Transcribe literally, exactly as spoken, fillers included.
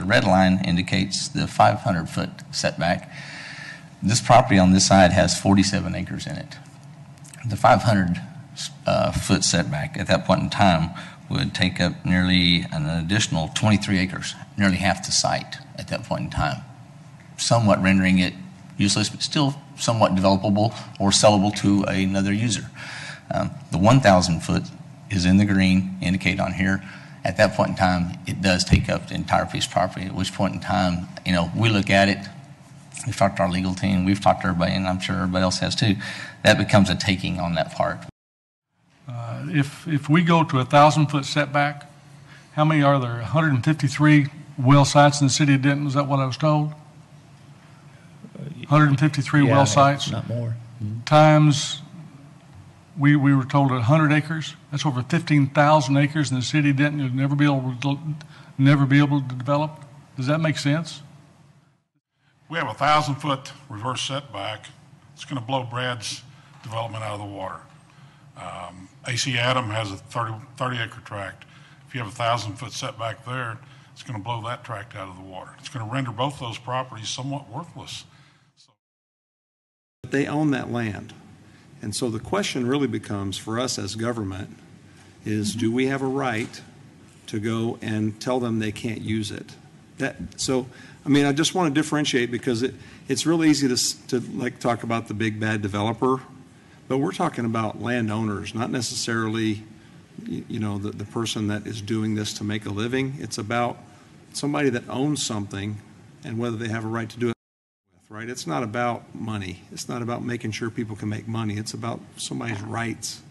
the red line indicates the five hundred foot setback. This property on this side has forty-seven acres in it. The five hundred foot setback at that point in time would take up nearly an additional twenty-three acres, nearly half the site at that point in time, somewhat rendering it useless, but still somewhat developable or sellable to another user. Um, the one thousand foot is in the green, indicated on here. At that point in time, it does take up the entire piece of property, at which point in time, you know, we look at it, we've talked to our legal team, we've talked to everybody, and I'm sure everybody else has too. That becomes a taking on that part. Uh, if, if we go to a one thousand foot setback, how many are there? one hundred fifty-three well sites in the city of Denton, is that what I was told? one hundred fifty-three yeah, well sites? Not more. Mm-hmm. Times, we, we were told one hundred acres. That's over fifteen thousand acres in the city of Denton. You'll never be able to, never be able to develop. Does that make sense? We have a one thousand foot reverse setback. It's going to blow Brad's development out of the water. Um, A C Adam has a thirty acre tract. If you have a one thousand foot setback there, it's going to blow that tract out of the water. It's going to render both those properties somewhat worthless. So they own that land. And so the question really becomes for us as government is, do we have a right to go and tell them they can't use it? That, so, I mean, I just want to differentiate because it, it's really easy to, to like talk about the big bad developer, but we're talking about landowners, not necessarily, you know, the, the person that is doing this to make a living. It's about somebody that owns something and whether they have a right to do it. Right? It's not about money. It's not about making sure people can make money. It's about somebody's rights.